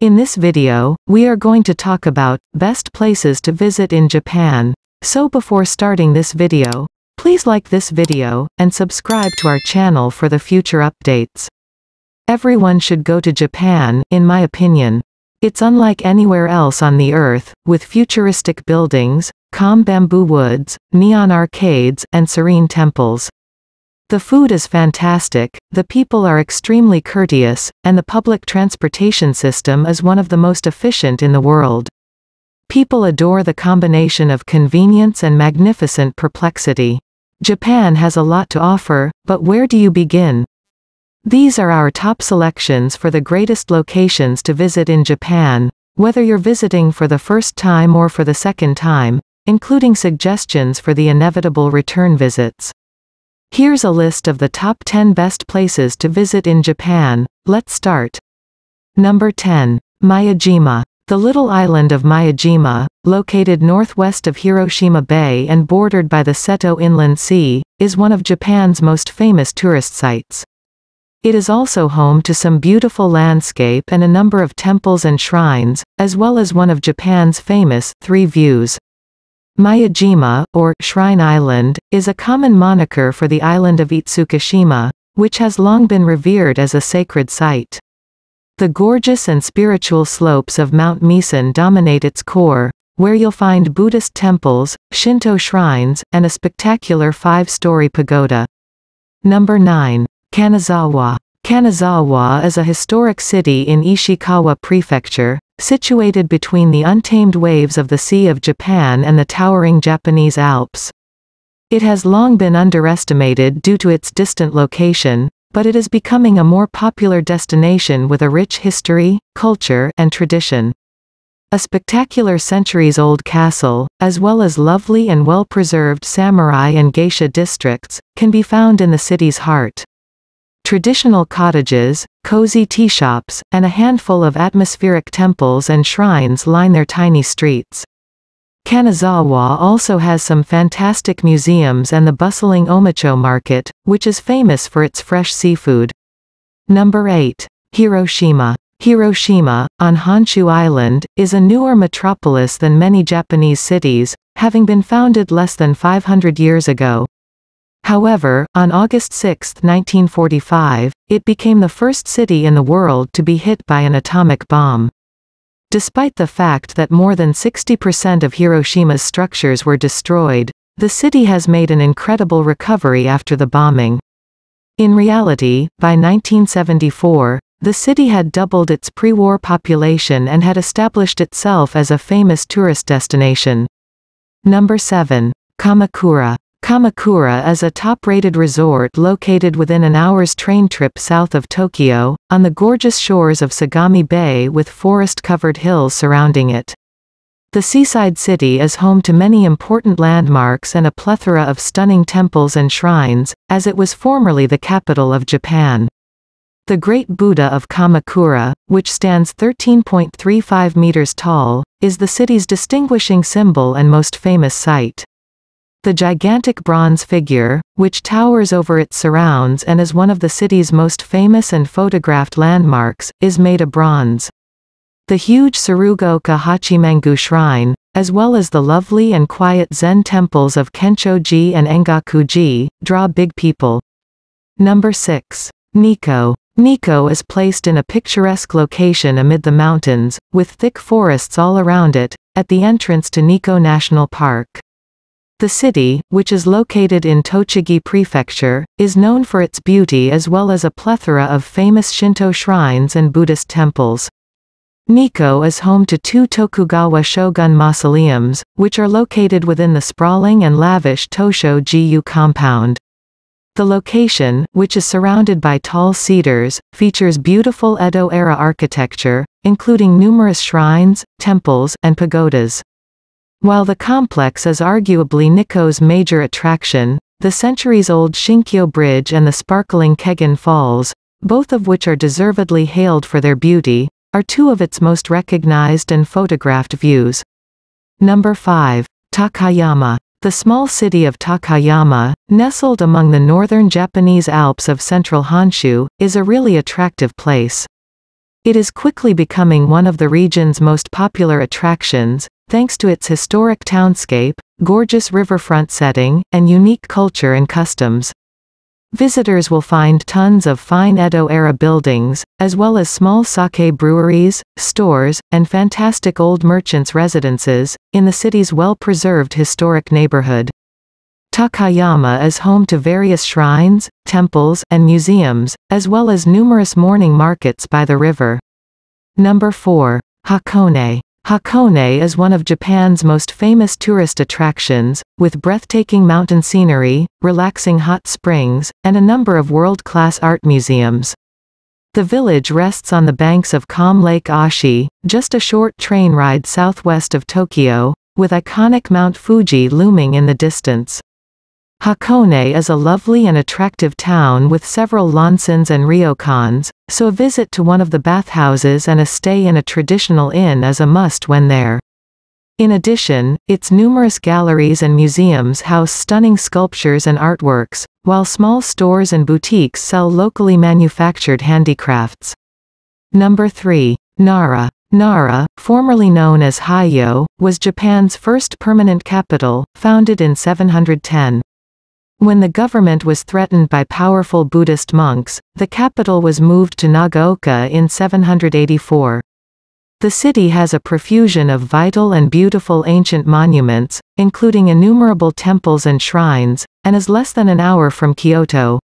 In this video, we are going to talk about best places to visit in Japan. So before starting this video, please like this video and subscribe to our channel for the future updates. Everyone should go to Japan, in my opinion. It's unlike anywhere else on the earth, with futuristic buildings, calm bamboo woods, neon arcades, and serene temples. The food is fantastic, the people are extremely courteous, and the public transportation system is one of the most efficient in the world. People adore the combination of convenience and magnificent perplexity. Japan has a lot to offer, but where do you begin? These are our top selections for the greatest locations to visit in Japan, whether you're visiting for the first time or for the second time, including suggestions for the inevitable return visits. Here's a list of the top 10 best places to visit in Japan. Let's start. Number 10. Miyajima. The little island of Miyajima, located northwest of Hiroshima Bay and bordered by the Seto Inland Sea, is one of Japan's most famous tourist sites. It is also home to some beautiful landscape and a number of temples and shrines, as well as one of Japan's famous three views. Miyajima, or Shrine Island, is a common moniker for the island of Itsukushima, which has long been revered as a sacred site. The gorgeous and spiritual slopes of Mount Misen dominate its core, where you'll find Buddhist temples, Shinto shrines, and a spectacular five-story pagoda. Number 9. Kanazawa. Kanazawa is a historic city in Ishikawa Prefecture, situated between the untamed waves of the Sea of Japan and the towering Japanese Alps. It has long been underestimated due to its distant location, but it is becoming a more popular destination with a rich history, culture, and tradition. A spectacular centuries-old castle, as well as lovely and well-preserved samurai and geisha districts, can be found in the city's heart. Traditional cottages, cozy tea shops, and a handful of atmospheric temples and shrines line their tiny streets. Kanazawa also has some fantastic museums and the bustling Omicho Market, which is famous for its fresh seafood. Number 8. Hiroshima. Hiroshima, on Honshu Island, is a newer metropolis than many Japanese cities, having been founded less than 500 years ago. However, on August 6, 1945, it became the first city in the world to be hit by an atomic bomb. Despite the fact that more than 60% of Hiroshima's structures were destroyed, the city has made an incredible recovery after the bombing. In reality, by 1974, the city had doubled its pre-war population and had established itself as a famous tourist destination. Number 7. Kamakura. Kamakura is a top-rated resort located within an hour's train trip south of Tokyo, on the gorgeous shores of Sagami Bay with forest-covered hills surrounding it. The seaside city is home to many important landmarks and a plethora of stunning temples and shrines, as it was formerly the capital of Japan. The Great Buddha of Kamakura, which stands 13.35 meters tall, is the city's distinguishing symbol and most famous site. The gigantic bronze figure, which towers over its surrounds and is one of the city's most famous and photographed landmarks, is made of bronze. The huge Tsurugaoka Hachimangu shrine, as well as the lovely and quiet Zen temples of Kencho-ji and Engaku-ji, draw big people. Number 6. Nikko. Nikko is placed in a picturesque location amid the mountains, with thick forests all around it, at the entrance to Nikko National Park. The city, which is located in Tochigi Prefecture, is known for its beauty as well as a plethora of famous Shinto shrines and Buddhist temples. Nikko is home to two Tokugawa shogun mausoleums, which are located within the sprawling and lavish Toshogu compound. The location, which is surrounded by tall cedars, features beautiful Edo-era architecture, including numerous shrines, temples, and pagodas. While the complex is arguably Nikko's major attraction, the centuries-old Shinkyo Bridge and the sparkling Kegon Falls, both of which are deservedly hailed for their beauty, are two of its most recognized and photographed views. Number 5. Takayama. The small city of Takayama, nestled among the northern Japanese Alps of central Honshu, is a really attractive place. It is quickly becoming one of the region's most popular attractions, thanks to its historic townscape, gorgeous riverfront setting, and unique culture and customs. Visitors will find tons of fine Edo-era buildings, as well as small sake breweries, stores, and fantastic old merchants' residences, in the city's well-preserved historic neighborhood. Takayama is home to various shrines, temples, and museums, as well as numerous morning markets by the river. Number 4. Hakone. Hakone is one of Japan's most famous tourist attractions, with breathtaking mountain scenery, relaxing hot springs, and a number of world-class art museums. The village rests on the banks of calm Lake Ashi, just a short train ride southwest of Tokyo, with iconic Mount Fuji looming in the distance. Hakone is a lovely and attractive town with several lonsons and ryokans, so a visit to one of the bathhouses and a stay in a traditional inn is a must when there. In addition, its numerous galleries and museums house stunning sculptures and artworks, while small stores and boutiques sell locally manufactured handicrafts. Number 3. Nara. Nara, formerly known as Hyogo, was Japan's first permanent capital, founded in 710. When the government was threatened by powerful Buddhist monks, the capital was moved to Nagaoka in 784. The city has a profusion of vital and beautiful ancient monuments, including innumerable temples and shrines, and is less than an hour from Kyoto.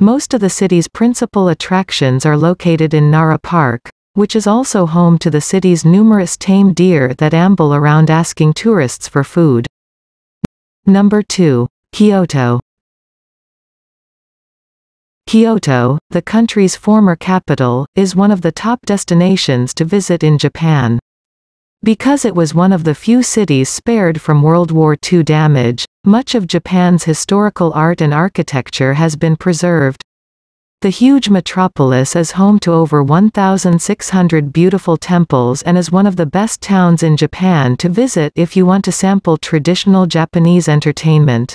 Most of the city's principal attractions are located in Nara Park, which is also home to the city's numerous tame deer that amble around asking tourists for food. Number 2. Kyoto. Kyoto, the country's former capital, is one of the top destinations to visit in Japan. Because it was one of the few cities spared from World War II damage, much of Japan's historical art and architecture has been preserved. The huge metropolis is home to over 1,600 beautiful temples and is one of the best towns in Japan to visit if you want to sample traditional Japanese entertainment.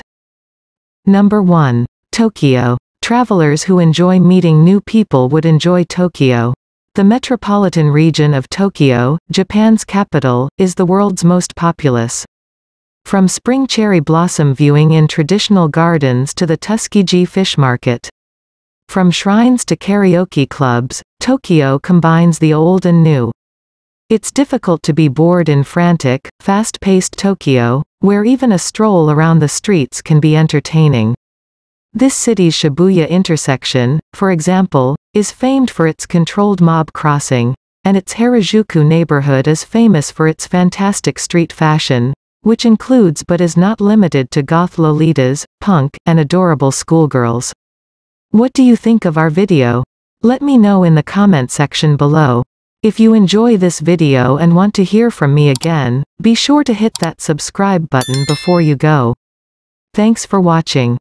Number 1. Tokyo. Travelers who enjoy meeting new people would enjoy Tokyo. The metropolitan region of Tokyo, Japan's capital, is the world's most populous. From spring cherry blossom viewing in traditional gardens to the Tsukiji fish market. From shrines to karaoke clubs, Tokyo combines the old and new. It's difficult to be bored in frantic, fast-paced Tokyo, where even a stroll around the streets can be entertaining. This city's Shibuya intersection, for example, is famed for its controlled mob crossing, and its Harajuku neighborhood is famous for its fantastic street fashion, which includes but is not limited to goth lolitas, punk, and adorable schoolgirls. What do you think of our video? Let me know in the comment section below. If you enjoy this video and want to hear from me again, be sure to hit that subscribe button before you go. Thanks for watching.